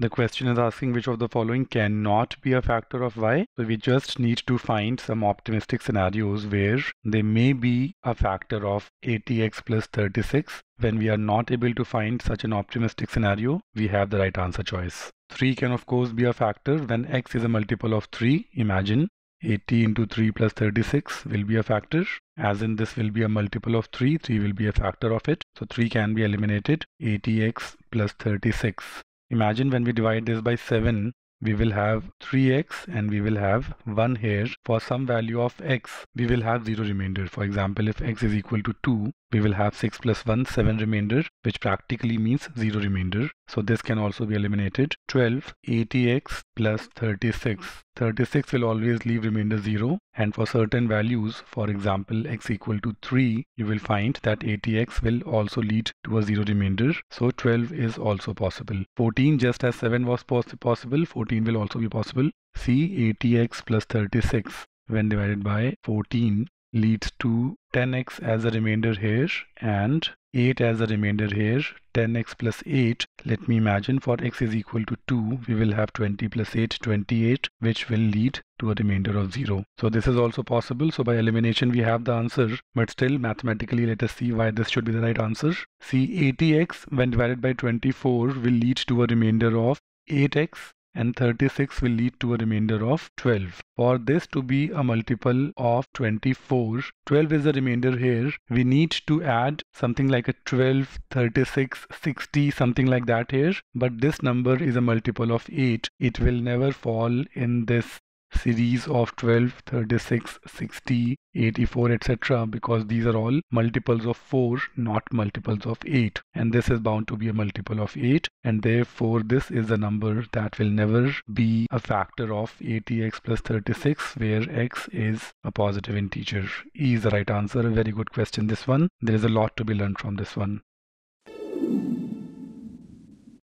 The question is asking which of the following cannot be a factor of y. So we just need to find some optimistic scenarios where they may be a factor of 80x plus 36. When we are not able to find such an optimistic scenario, we have the right answer choice. 3 can of course be a factor when x is a multiple of 3. Imagine 80 into 3 plus 36 will be a factor, as in this will be a multiple of 3, 3 will be a factor of it. So 3 can be eliminated, 80x plus 36. Imagine when we divide this by 7, we will have 3x and we will have 1 here. For some value of x, we will have 0 remainder. For example, if x is equal to 2, we will have 6 plus 1, 7 remainder, which practically means 0 remainder. So this can also be eliminated. 12, 80x plus 36. 36 will always leave remainder 0. And for certain values, for example, x equal to 3, you will find that 80x will also lead to a 0 remainder. So 12 is also possible. 14, just as 7 was possible, 14 will also be possible. See, 80x plus 36 when divided by 14 leads to 10x as a remainder here and 8 as a remainder here. 10x plus 8, let me imagine for x is equal to 2, we will have 20 plus 8, 28, which will lead to a remainder of 0. So this is also possible. So by elimination we have the answer, but still mathematically let us see why this should be the right answer. See, 80x when divided by 24 will lead to a remainder of 8x. And 36 will lead to a remainder of 12. For this to be a multiple of 24, 12 is the remainder here. We need to add something like a 12, 36, 60, something like that here. But this number is a multiple of 8. It will never fall in this series of 12, 36, 60, 84, etc. because these are all multiples of 4, not multiples of 8. And this is bound to be a multiple of 8. And therefore, this is the number that will never be a factor of 80x plus 36, where x is a positive integer. E is the right answer. A very good question, this one. There is a lot to be learned from this one.